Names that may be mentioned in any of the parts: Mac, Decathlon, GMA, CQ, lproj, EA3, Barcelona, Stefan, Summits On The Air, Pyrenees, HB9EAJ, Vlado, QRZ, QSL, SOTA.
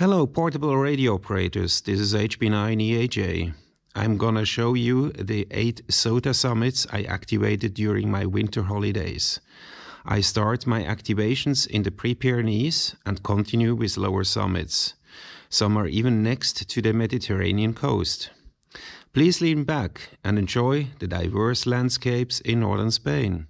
Hello portable radio operators, this is HB9EAJ. I'm gonna show you the 8 SOTA summits I activated during my winter holidays. I start my activations in the Pre-Pyrenees and continue with lower summits. Some are even next to the Mediterranean coast. Please lean back and enjoy the diverse landscapes in northern Spain.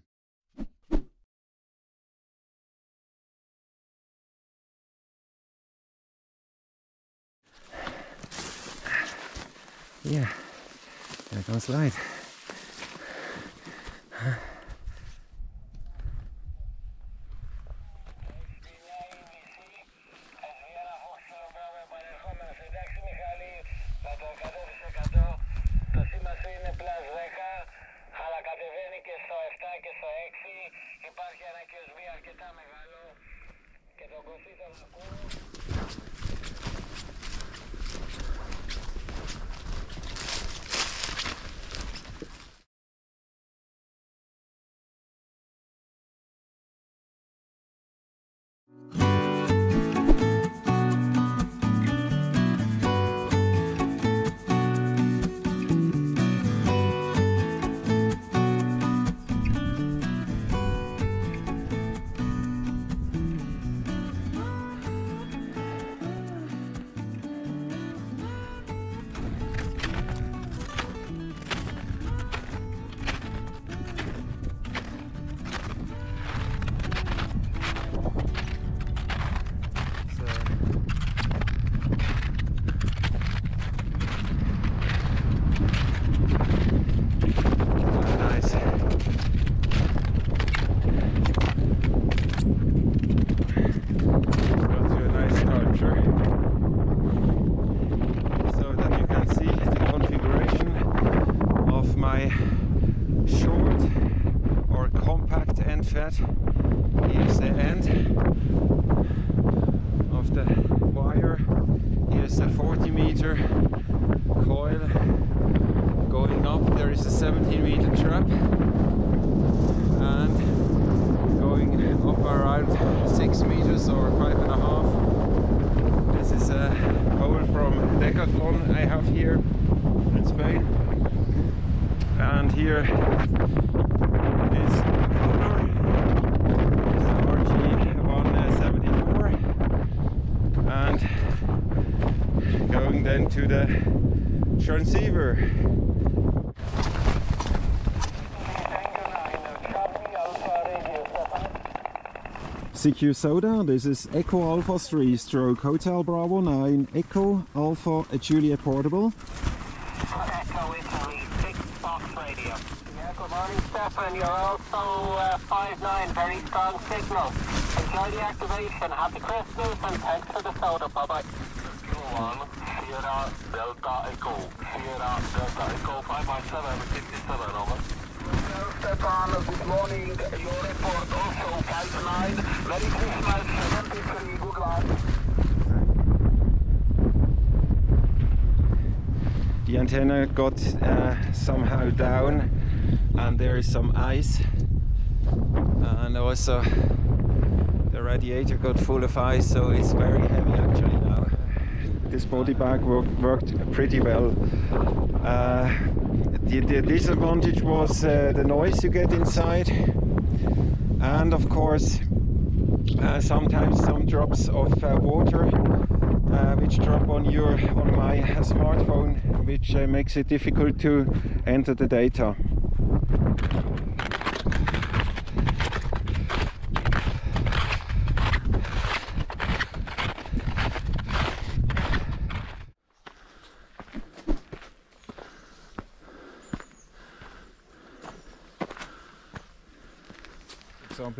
Ja, da ganz leid. Here's the end of the wire, here's the 40-meter coil going up, there is a 17-meter trap, and going up around 6 meters or 5.5. This is a pole from Decathlon I have here in Spain, and here is then to the transceiver. CQ SOTA, this is Echo Alpha 3 stroke Hotel Bravo 9 Echo Alpha Juliet Portable. Echo Italy, 6 box radio. Yeah, good morning Stefan, you're also 5-9, very strong signal. Enjoy the activation, happy Christmas and thanks for the SOTA, bye bye. Sierra Delta Echo, Sierra Delta Echo, 557, 57, over. Hello Stefan, good morning, your report also Kite 9, Merry Christmas, 73, good luck. The antenna got somehow down and there is some ice, and also the radiator got full of ice, so it's very heavy actually. This body bag worked pretty well. The disadvantage was the noise you get inside, and of course sometimes some drops of water which drop on my smartphone, which makes it difficult to enter the data.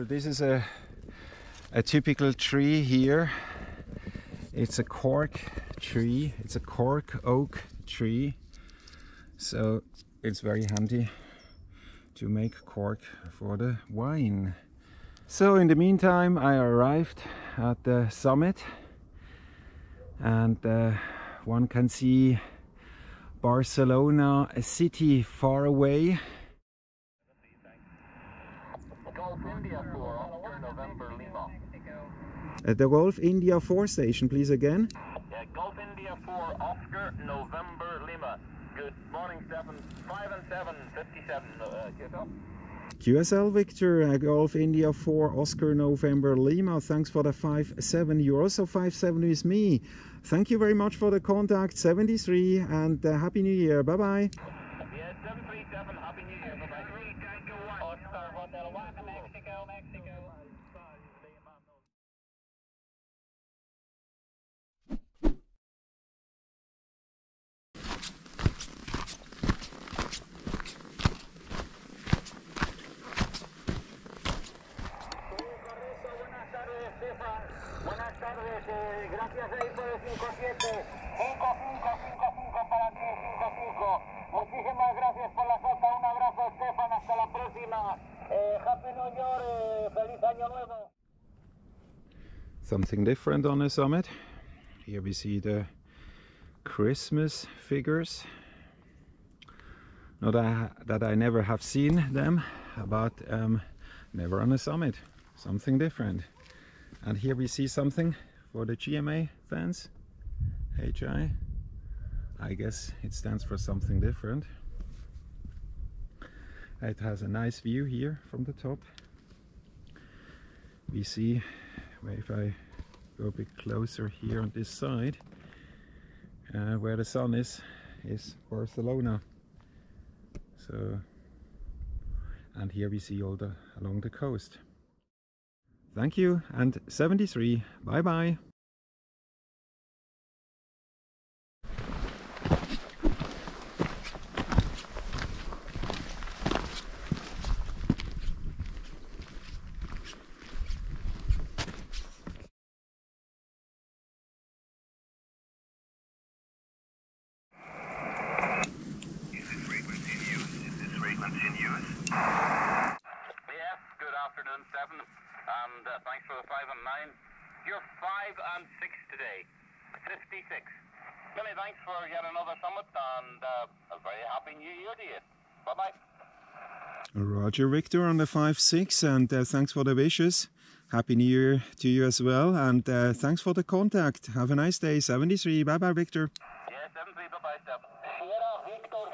This is a typical tree here. It's a cork tree, it's a cork oak tree, so it's very handy to make cork for the wine. So in the meantime I arrived at the summit, and one can see Barcelona, a city far away. At the Golf India 4 station, please again. India 4, Oscar, November, Lima. Good morning, Stefan. 5 and 7, 57. QSL? QSL, Victor, Golf India 4, Oscar, November, Lima. Thanks for the 5-7. You're also 5-7 with me. Thank you very much for the contact, 73, and Happy New Year. Bye-bye. Yeah, 737, Happy New Year. Bye-bye. Oscar, Hotel 1, Mexico, Mexico. Gracias ahí por el 57, 555 para ti, 55. Muchísimas gracias por la SOTA, un abrazo Stefan, hasta la próxima. Happy New Year, feliz año nuevo. Something different on the summit. Here we see the Christmas figures. Not that I never have seen them, but never on a summit. Something different. And here we see something for the GMA fans, HI. I guess it stands for something different. It has a nice view here from the top. We see, if I go a bit closer here on this side, where the sun is Barcelona. So, and here we see all the along the coast. Thank you, and 73, bye-bye. Thanks for the 5 and 9. You're 5 and 6 today. 56. Many thanks for yet another summit and a very happy new year to you. Bye-bye. Roger, Victor on the 5-6, and thanks for the wishes. Happy New Year to you as well, and thanks for the contact. Have a nice day. 73. Bye-bye, Victor. Yeah, 73. Bye-bye, Steph. Sierra Victor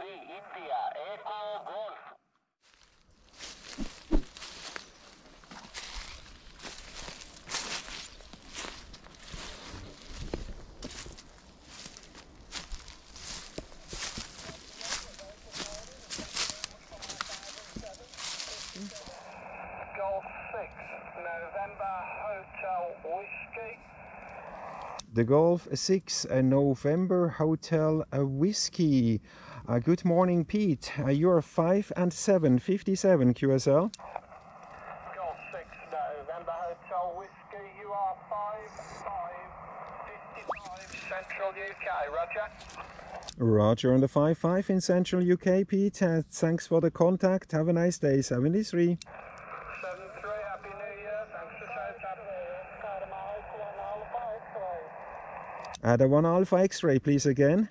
3, India, Echo Golf. The Golf 6 November Hotel Whiskey. Good morning, Pete. You are 5 and 7, 57 QSL. Golf 6 November Hotel Whiskey, you are 5, 5, 55 Central UK, Roger. Roger on the 5-5 in Central UK, Pete. Thanks for the contact. Have a nice day, 73. The 1 Alpha X-ray, please, again.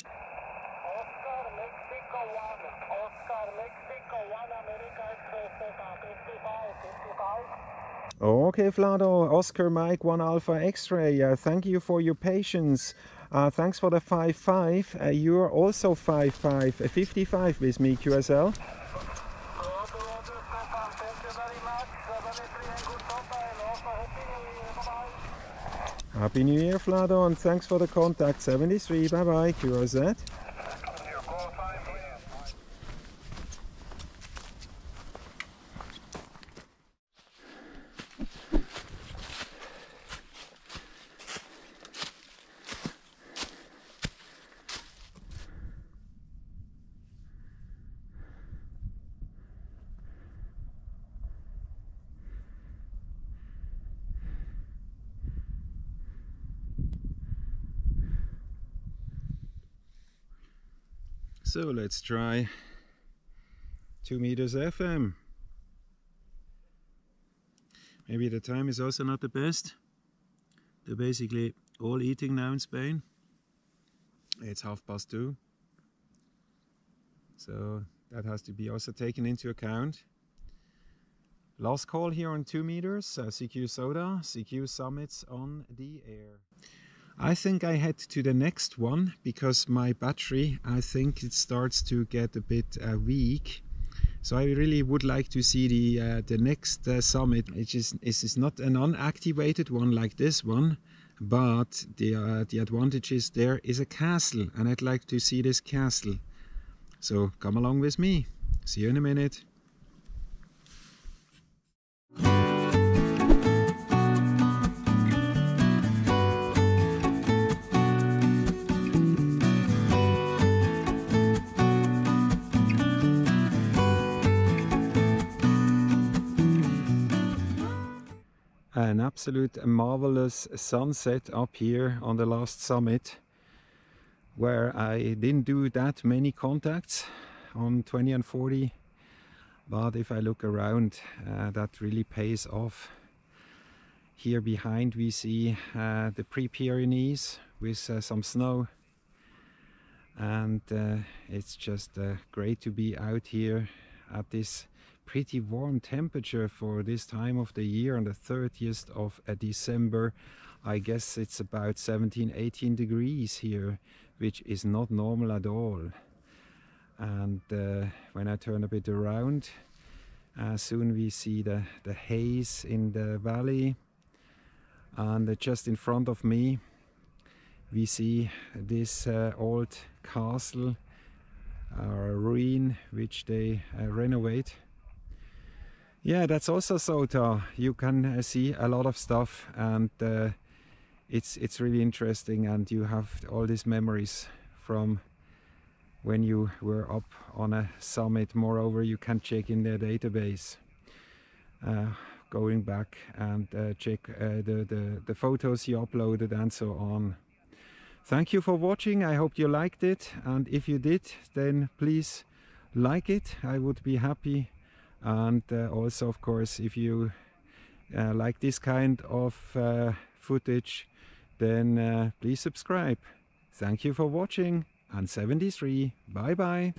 Oscar, Mexico 1. Oscar, Mexico 1, America X-ray, 55, 55. Okay, Vlado. Oscar, Mike, 1 Alpha X-ray. Thank you for your patience. Thanks for the 5-5. You're also 5-5, 55 with me, QSL. Happy New Year, Vlado, and thanks for the contact. 73, bye-bye, QRZ. So let's try 2 meters FM. Maybe the time is also not the best. They're basically all eating now in Spain. It's 2:30. So that has to be also taken into account. Last call here on 2 meters, CQ SOTA, CQ Summits on the air. I think I head to the next one because my battery, I think it starts to get a bit weak. So I really would like to see the next summit, which is not an unactivated one like this one, but the advantage is there is a castle, and I'd like to see this castle. So come along with me. See you in a minute. An absolute marvelous sunset up here on the last summit, where I didn't do that many contacts on 20 and 40, but if I look around, that really pays off. Here behind we see the pre-Pyrenees with some snow, and it's just great to be out here at this pretty warm temperature for this time of the year on the 30th of December. I guess it's about 17-18 degrees here, which is not normal at all. And when I turn a bit around, soon we see the haze in the valley, and just in front of me we see this old castle or ruin which they renovate. Yeah, that's also SOTA. You can see a lot of stuff, and it's really interesting, and you have all these memories from when you were up on a summit. Moreover, you can check in their database, going back and check the photos you uploaded and so on. Thank you for watching. I hope you liked it, and if you did, then please like it. I would be happy. And also, of course, if you like this kind of footage, then please subscribe. Thank you for watching, and 73, bye bye.